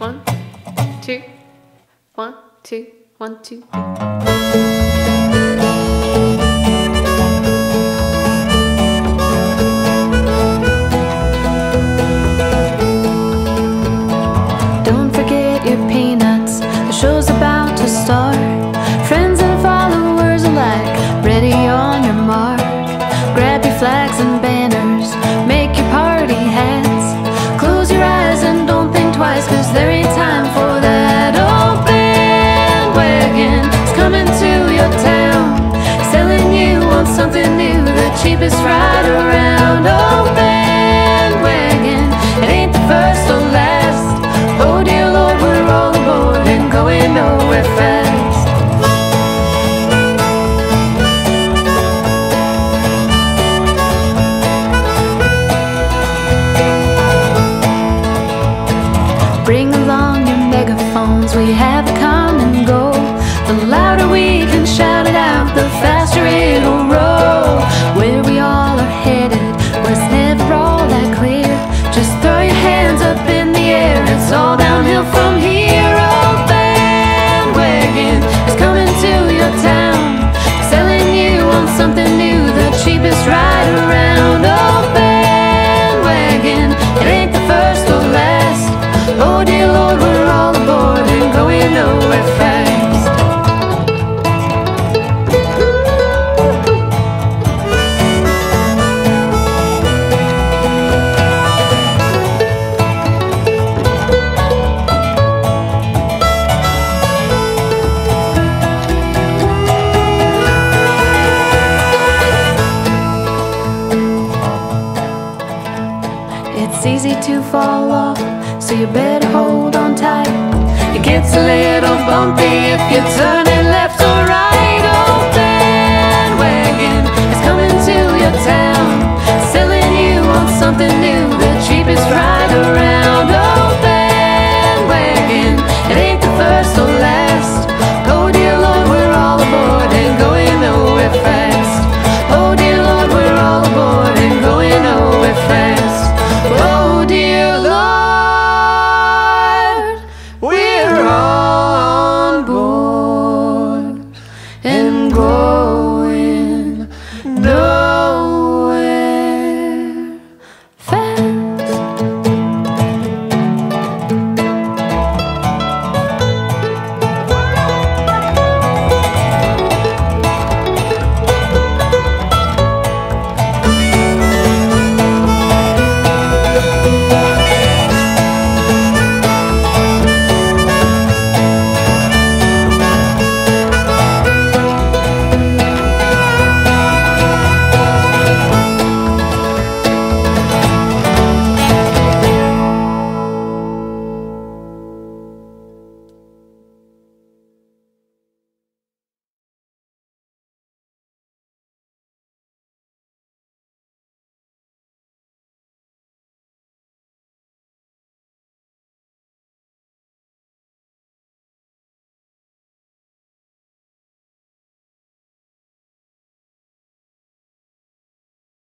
1, 2, 1, 2, 1, 2, 3. Show's about to start. Friends and followers alike, ready on your mark. Grab your flags and banners, make your party hats. Close your eyes and don't think twice, cause there ain't time for that. Old bandwagon is coming to your town, selling you on something new, the cheapest ride around. Old bandwagon, it ain't the first or last. Oh dear Lord, we're all aboard and going nowhere fast. Bring along your megaphones, we have a common goal. The louder we can shout it out, the faster it'll roll. Where we all are headed was never all that clear. Just throw your hands up in the air, it's all downhill from here. Old bandwagon is coming to your town, selling you on something new, the cheapest ride around. Old bandwagon, it ain't the first or last. Oh dear Lord, we're all aboard and going nowhere fast. It's easy to fall off, so you better hold on tight. It gets a little bumpy if you're turning left or right. Old bandwagon is coming to your town, selling you on something new.